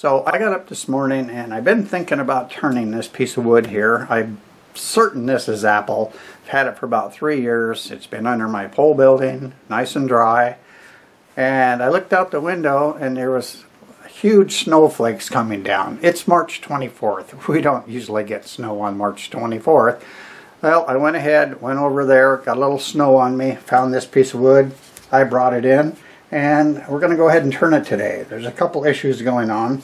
So I got up this morning and I've been thinking about turning this piece of wood here. I'm certain this is apple. I've had it for about 3 years. It's been under my pole building, nice and dry. And I looked out the window and there was huge snowflakes coming down. It's March 24th. We don't usually get snow on March 24th. Well, I went ahead, went over there, got a little snow on me, found this piece of wood. I brought it in, and we're going to go ahead and turn it today. There's a couple issues going on.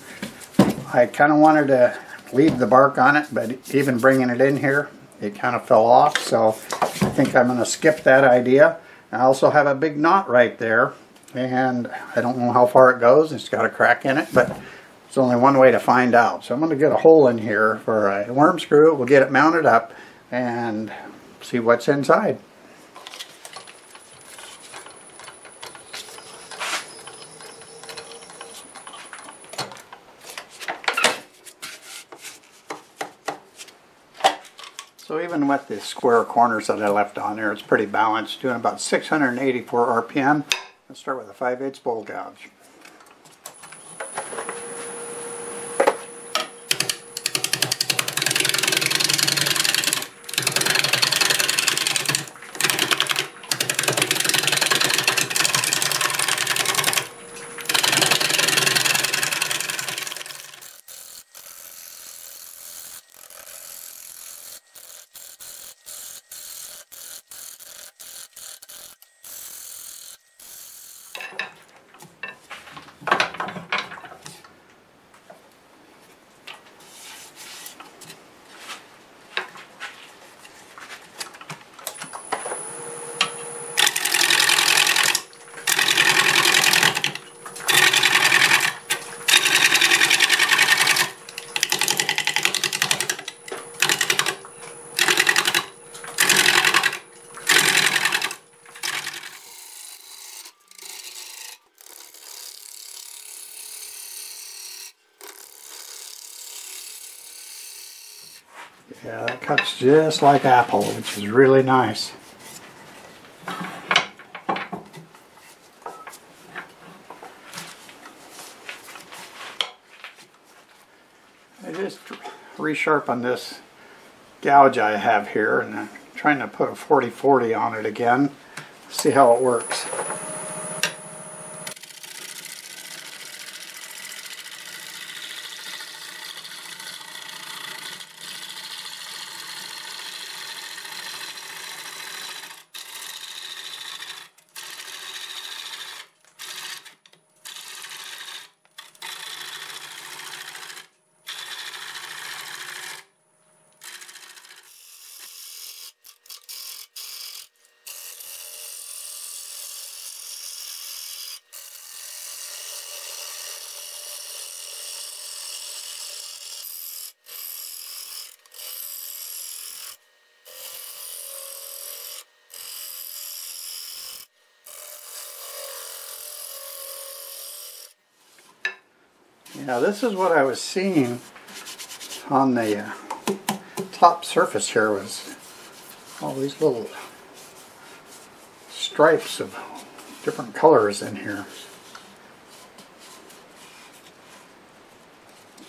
I kind of wanted to leave the bark on it, but even bringing it in here, it kind of fell off, so I think I'm going to skip that idea. I also have a big knot right there, and I don't know how far it goes. It's got a crack in it, but it's only one way to find out. So I'm going to get a hole in here for a worm screw. We'll get it mounted up and see what's inside. So even with the square corners that I left on there, it's pretty balanced, doing about 684 RPM. Let's start with a 5/8 bowl gouge. Yeah, that cuts just like apple, which is really nice. I just resharpened this gouge I have here, and I'm trying to put a 40-40 on it again. See how it works. Now this is what I was seeing on the top surface here, was all these little stripes of different colors in here.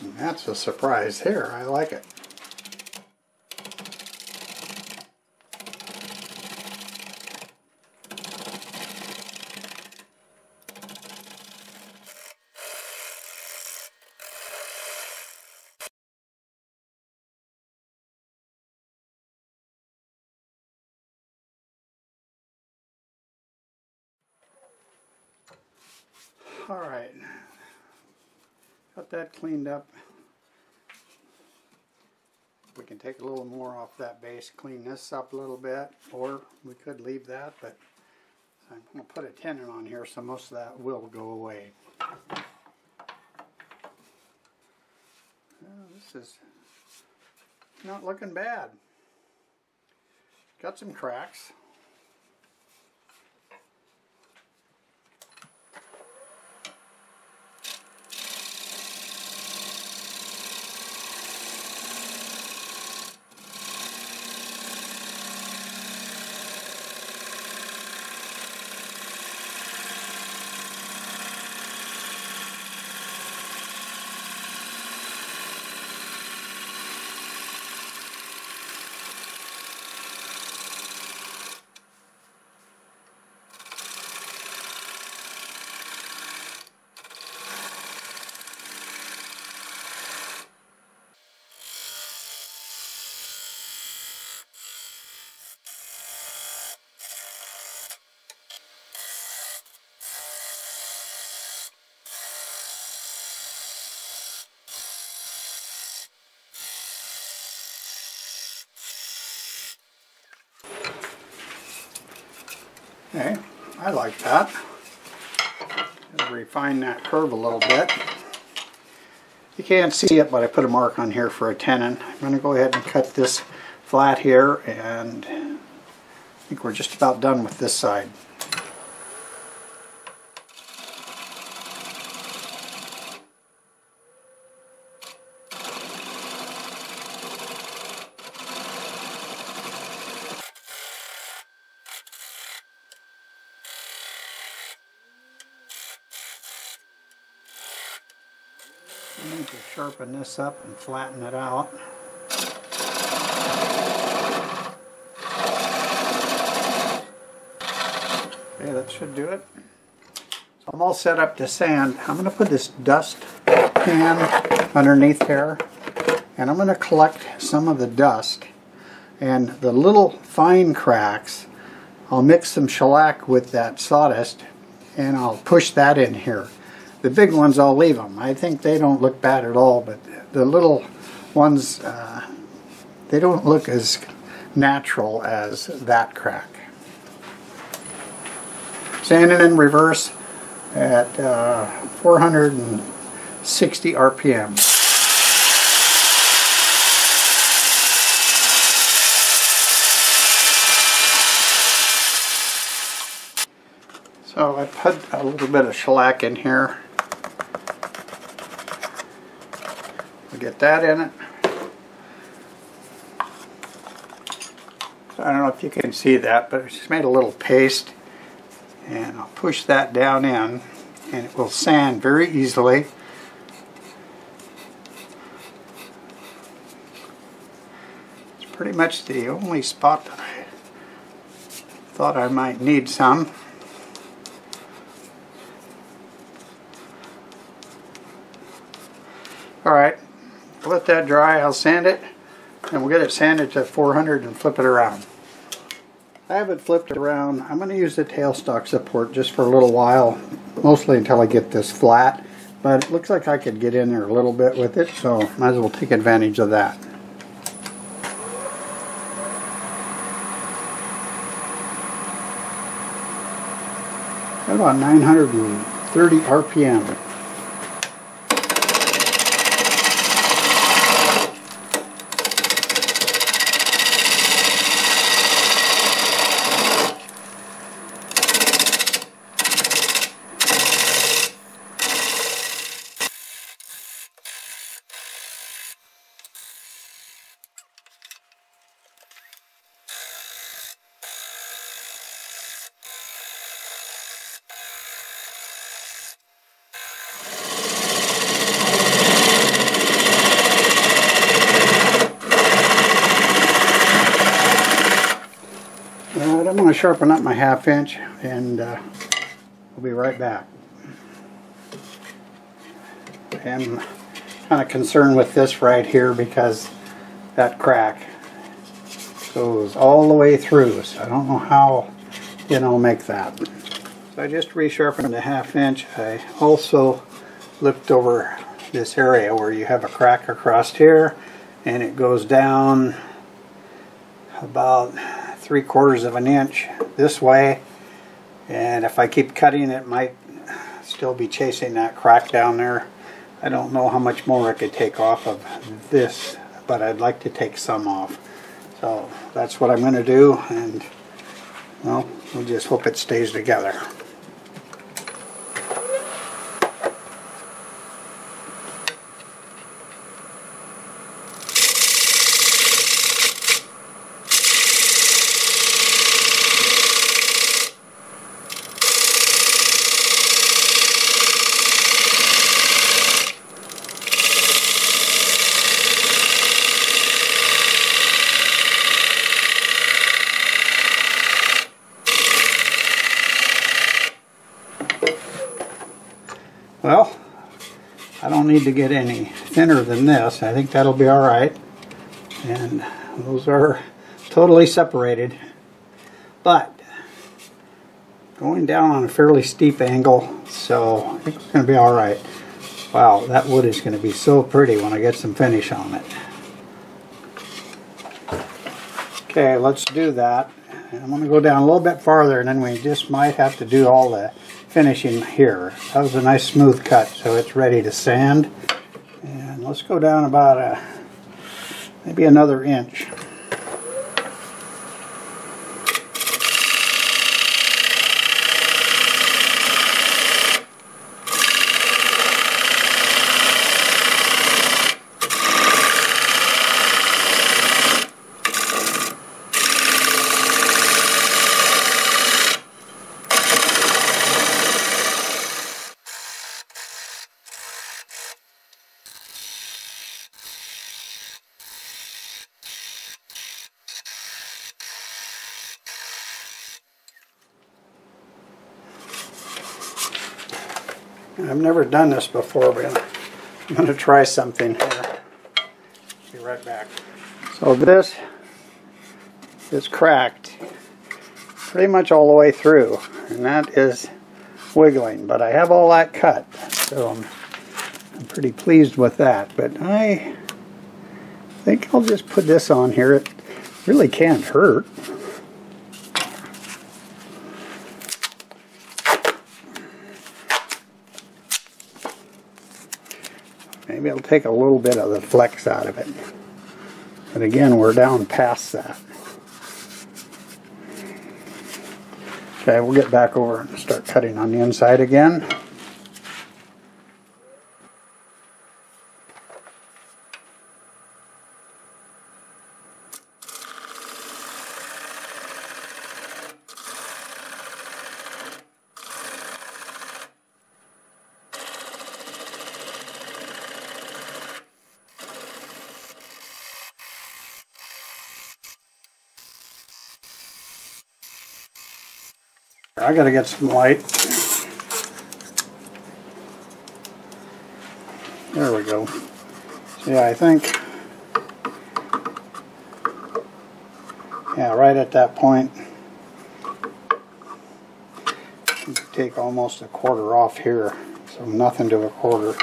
And that's a surprise here. I like it. Alright, got that cleaned up. We can take a little more off that base, clean this up a little bit, or we could leave that, but I'm going to put a tenon on here so most of that will go away. Well, this is not looking bad. Got some cracks. Okay, I like that. Refine that curve a little bit. You can't see it, but I put a mark on here for a tenon. I'm going to go ahead and cut this flat here, and I think we're just about done with this side. I need to sharpen this up and flatten it out. Okay, that should do it. So I'm all set up to sand. I'm going to put this dust pan underneath here, and I'm going to collect some of the dust, and the little fine cracks, I'll mix some shellac with that sawdust and I'll push that in here. The big ones, I'll leave them. I think they don't look bad at all, but the little ones, they don't look as natural as that crack. Sanding in reverse at 460 RPM. So I put a little bit of shellac in here. We'll get that in it. So I don't know if you can see that, but I just made a little paste, and I'll push that down in, and it will sand very easily. It's pretty much the only spot that I thought I might need some. Alright, let that dry, I'll sand it, and we'll get it sanded to 400 and flip it around. I have it flipped around. I'm going to use the tailstock support just for a little while, mostly until I get this flat, but it looks like I could get in there a little bit with it, so might as well take advantage of that. At about 930 RPM. I'm going to sharpen up my 1/2 inch, and we'll be right back. I'm kind of concerned with this right here because that crack goes all the way through, so I don't know how, you know, make that. So I just resharpened the 1/2 inch. I also flipped over this area where you have a crack across here, and it goes down about 3/4 of an inch this way, and if I keep cutting, it might still be chasing that crack down there. I don't know how much more I could take off of this, but I'd like to take some off, so that's what I'm going to do, and well, we'll just hope it stays together. Well, I don't need to get any thinner than this. I think that'll be all right. And those are totally separated. But going down on a fairly steep angle, so I think it's going to be all right. Wow, that wood is going to be so pretty when I get some finish on it. Okay, let's do that. And I'm going to go down a little bit farther, and then we just might have to do all the finishing here. That was a nice smooth cut, so it's ready to sand. And let's go down about maybe another inch. I've never done this before, but I'm going to try something here. Be right back. So this is cracked pretty much all the way through, and that is wiggling, but I have all that cut, so I'm pretty pleased with that. But I think I'll just put this on here. It really can't hurt. Maybe it'll take a little bit of the flex out of it. But again, we're down past that. Okay, we'll get back over and start cutting on the inside again. I gotta get some light. There we go. So yeah, I think, yeah, right at that point, you take almost a quarter off here, so nothing to a quarter.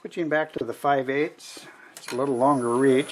Switching back to the 5/8, it's a little longer reach.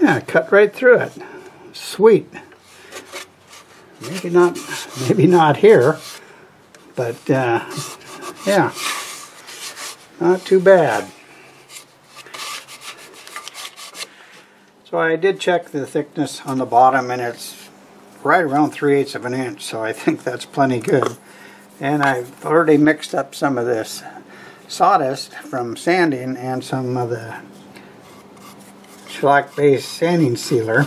Yeah, cut right through it. Sweet. Maybe not here, but yeah, not too bad. So I did check the thickness on the bottom, and it's right around 3/8 of an inch, so I think that's plenty good. And I've already mixed up some of this sawdust from sanding and some of the shellac base sanding sealer,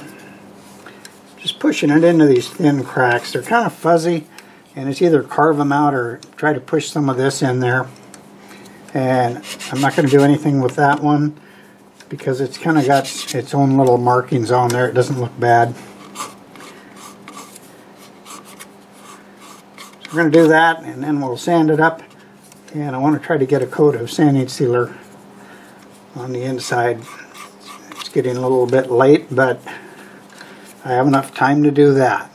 just pushing it into these thin cracks. They're kind of fuzzy, and it's either carve them out or try to push some of this in there. And I'm not going to do anything with that one because it's kind of got its own little markings on there. It doesn't look bad. So we're going to do that, and then we'll sand it up, and I want to try to get a coat of sanding sealer on the inside. Getting a little bit late, but I have enough time to do that.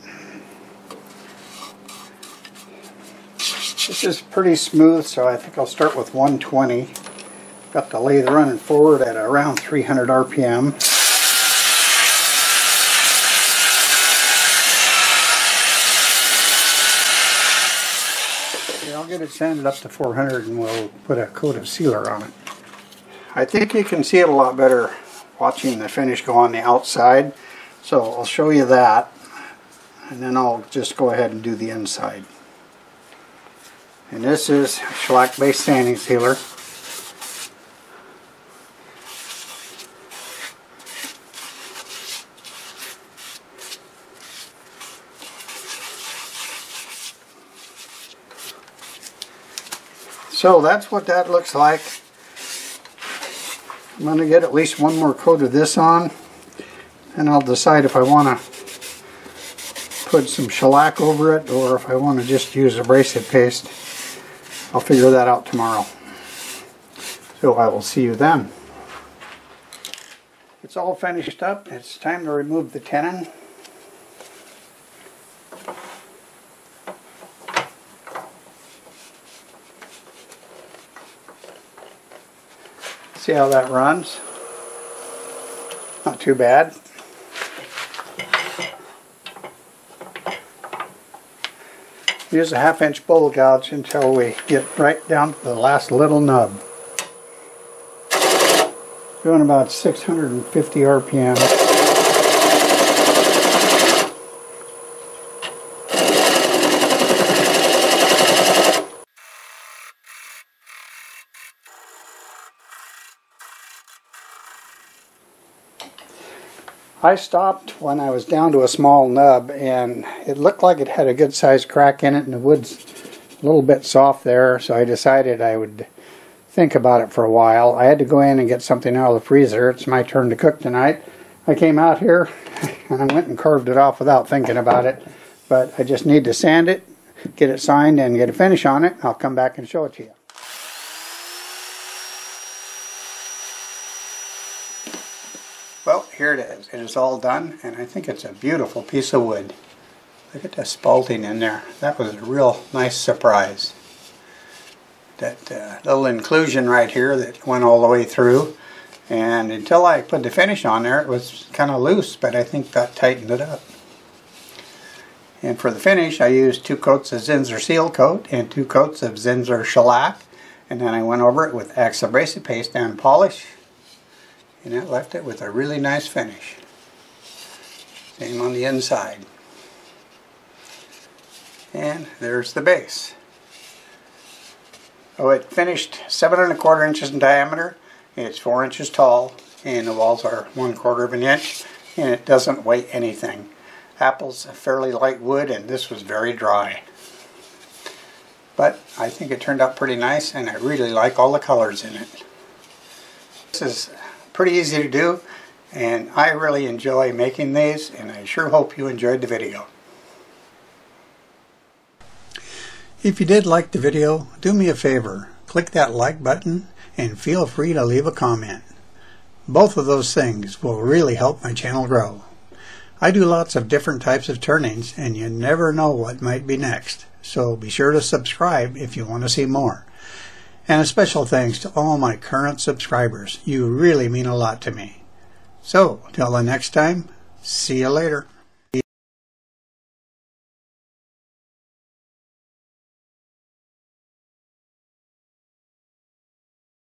This is pretty smooth, so I think I'll start with 120. Got the lathe running forward at around 300 RPM. I'll get it sanded up to 400, and we'll put a coat of sealer on it. I think you can see it a lot better watching the finish go on the outside. So I'll show you that, and then I'll just go ahead and do the inside. And this is shellac based sanding sealer. So that's what that looks like. I'm going to get at least one more coat of this on, and I'll decide if I want to put some shellac over it or if I want to just use abrasive paste. I'll figure that out tomorrow. So I will see you then. It's all finished up. It's time to remove the tenon. See how that runs? Not too bad. Use a 1/2 inch bowl gouge until we get right down to the last little nub. Doing about 650 RPM. I stopped when I was down to a small nub, and it looked like it had a good sized crack in it, and the wood's a little bit soft there, so I decided I would think about it for a while. I had to go in and get something out of the freezer. It's my turn to cook tonight. I came out here and I went and carved it off without thinking about it, but I just need to sand it, get it sanded, and get a finish on it. I'll come back and show it to you. Here it is. It is all done, and I think it's a beautiful piece of wood. Look at the spalting in there. That was a real nice surprise. That little inclusion right here that went all the way through, and until I put the finish on there, it was kind of loose, but I think that tightened it up. And for the finish, I used 2 coats of Zinsser Seal Coat and 2 coats of Zinsser Shellac, and then I went over it with Acks Abrasive Paste and polish. And that left it with a really nice finish. Same on the inside. And there's the base. Oh, it finished 7 1/4 inches in diameter. It's 4 inches tall, and the walls are 1/4 inch, and it doesn't weigh anything. Apple's a fairly light wood, and this was very dry. But I think it turned out pretty nice, and I really like all the colors in it. This is pretty easy to do, and I really enjoy making these, and I sure hope you enjoyed the video. If you did like the video, do me a favor, click that like button and feel free to leave a comment. Both of those things will really help my channel grow. I do lots of different types of turnings, and you never know what might be next, so be sure to subscribe if you want to see more. And a special thanks to all my current subscribers. You really mean a lot to me. So, till the next time, see you later.